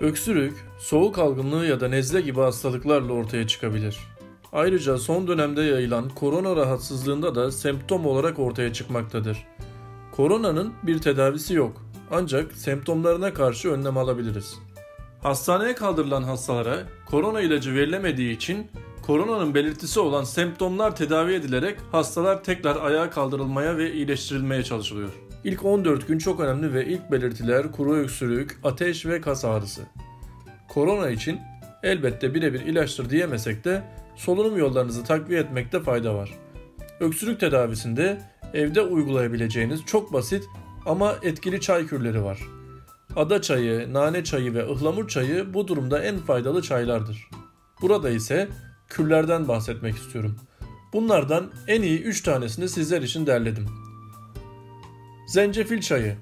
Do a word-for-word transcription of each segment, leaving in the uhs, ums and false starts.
Öksürük, soğuk algınlığı ya da nezle gibi hastalıklarla ortaya çıkabilir. Ayrıca son dönemde yayılan korona rahatsızlığında da semptom olarak ortaya çıkmaktadır. Koronanın bir tedavisi yok, ancak semptomlarına karşı önlem alabiliriz. Hastaneye kaldırılan hastalara korona ilacı verilemediği için koronanın belirtisi olan semptomlar tedavi edilerek hastalar tekrar ayağa kaldırılmaya ve iyileştirilmeye çalışılıyor. İlk on dört gün çok önemli ve ilk belirtiler kuru öksürük, ateş ve kas ağrısı. Korona için elbette birebir ilaçtır diyemesek de solunum yollarınızı takviye etmekte fayda var. Öksürük tedavisinde evde uygulayabileceğiniz çok basit ama etkili çay kürleri var. Ada çayı, nane çayı ve ıhlamur çayı bu durumda en faydalı çaylardır. Burada ise kürlerden bahsetmek istiyorum. Bunlardan en iyi üç tanesini sizler için derledim. Zencefil çayı.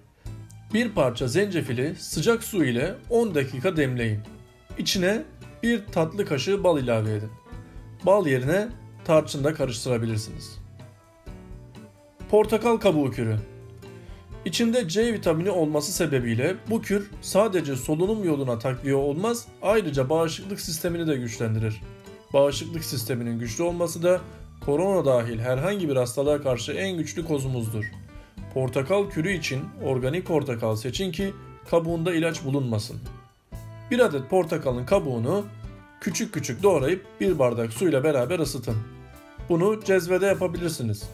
Bir parça zencefili sıcak su ile on dakika demleyin. İçine bir tatlı kaşığı bal ilave edin. Bal yerine tarçın da karıştırabilirsiniz. Portakal kabuğu kürü. İçinde C vitamini olması sebebiyle bu kür sadece solunum yoluna takviye olmaz, ayrıca bağışıklık sistemini de güçlendirir. Bağışıklık sisteminin güçlü olması da korona dahil herhangi bir hastalığa karşı en güçlü kozumuzdur. Portakal kürü için organik portakal seçin ki kabuğunda ilaç bulunmasın. Bir adet portakalın kabuğunu küçük küçük doğrayıp bir bardak suyla beraber ısıtın. Bunu cezvede yapabilirsiniz.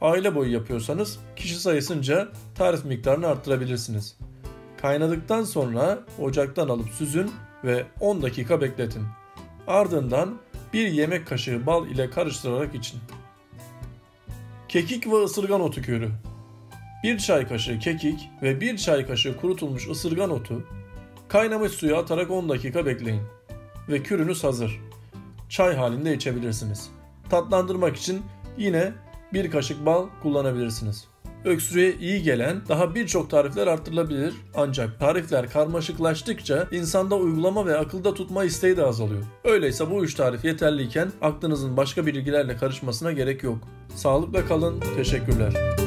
Aile boyu yapıyorsanız kişi sayısınca tarif miktarını arttırabilirsiniz. Kaynadıktan sonra ocaktan alıp süzün ve on dakika bekletin. Ardından bir yemek kaşığı bal ile karıştırarak için. Kekik ve ısırgan otu kürü. Bir çay kaşığı kekik ve bir çay kaşığı kurutulmuş ısırgan otu kaynamış suya atarak on dakika bekleyin ve kürünüz hazır. Çay halinde içebilirsiniz. Tatlandırmak için yine bir kaşık bal kullanabilirsiniz. Öksürüğe iyi gelen daha birçok tarifler arttırılabilir, ancak tarifler karmaşıklaştıkça insanda uygulama ve akılda tutma isteği de azalıyor. Öyleyse bu üç tarif yeterliyken aklınızın başka bilgilerle karışmasına gerek yok. Sağlıkla kalın, teşekkürler.